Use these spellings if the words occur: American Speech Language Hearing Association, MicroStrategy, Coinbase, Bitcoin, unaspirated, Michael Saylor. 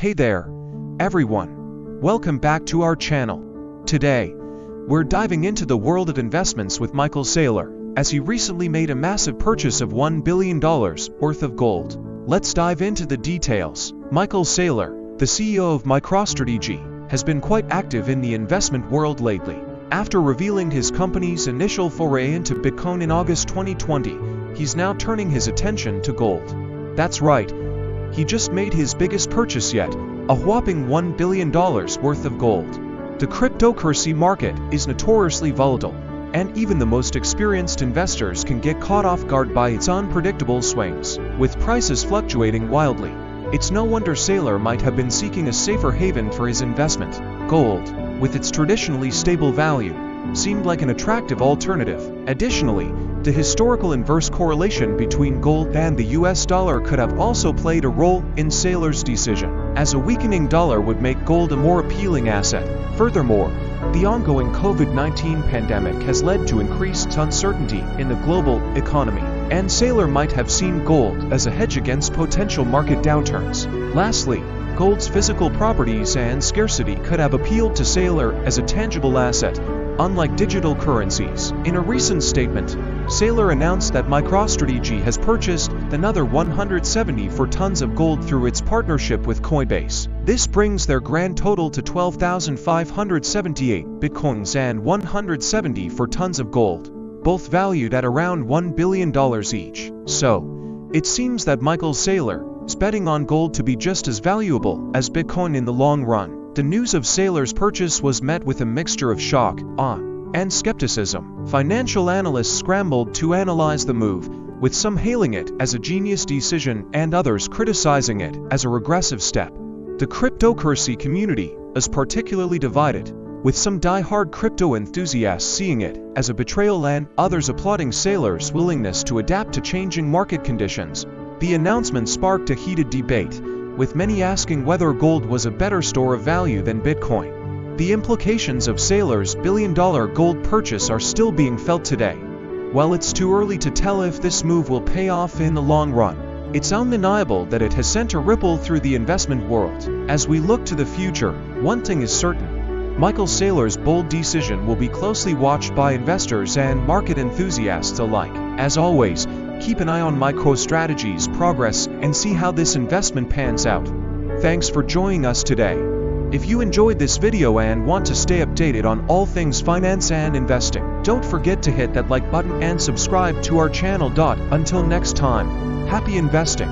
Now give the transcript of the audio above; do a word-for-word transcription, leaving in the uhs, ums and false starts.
Hey there, everyone. Welcome back to our channel. Today, we're diving into the world of investments with Michael Saylor, as he recently made a massive purchase of one billion dollars worth of gold. Let's dive into the details. Michael Saylor, the C E O of MicroStrategy, has been quite active in the investment world lately. After revealing his company's initial foray into Bitcoin in August twenty twenty, he's now turning his attention to gold. That's right. He just made his biggest purchase yet, a whopping one billion dollars worth of gold. The cryptocurrency market is notoriously volatile, and even the most experienced investors can get caught off guard by its unpredictable swings. With prices fluctuating wildly, it's no wonder Saylor might have been seeking a safer haven for his investment. Gold, with its traditionally stable value, seemed like an attractive alternative. Additionally, the historical inverse correlation between gold and the U S dollar could have also played a role in Saylor's decision, as a weakening dollar would make gold a more appealing asset. Furthermore, the ongoing COVID nineteen pandemic has led to increased uncertainty in the global economy, and Saylor might have seen gold as a hedge against potential market downturns. Lastly, gold's physical properties and scarcity could have appealed to Saylor as a tangible asset, unlike digital currencies. In a recent statement, Saylor announced that MicroStrategy has purchased another one hundred seventy-four tons of gold through its partnership with Coinbase. This brings their grand total to twelve thousand five hundred seventy-eight bitcoins and one hundred seventy-four tons of gold, both valued at around one billion dollars each. So, it seems that Michael Saylor is betting on gold to be just as valuable as Bitcoin in the long run. The news of Saylor's purchase was met with a mixture of shock, awe, and skepticism. Financial analysts scrambled to analyze the move, with some hailing it as a genius decision and others criticizing it as a regressive step. The cryptocurrency community is particularly divided, with some die-hard crypto enthusiasts seeing it as a betrayal and others applauding Saylor's willingness to adapt to changing market conditions. The announcement sparked a heated debate, with many asking whether gold was a better store of value than Bitcoin. The implications of Saylor's billion-dollar gold purchase are still being felt today. While it's too early to tell if this move will pay off in the long run, it's undeniable that it has sent a ripple through the investment world. As we look to the future, one thing is certain: Michael Saylor's bold decision will be closely watched by investors and market enthusiasts alike. As always, keep an eye on MicroStrategy's progress and see how this investment pans out. Thanks for joining us today. If you enjoyed this video and want to stay updated on all things finance and investing, don't forget to hit that like button and subscribe to our channel. Until next time, happy investing.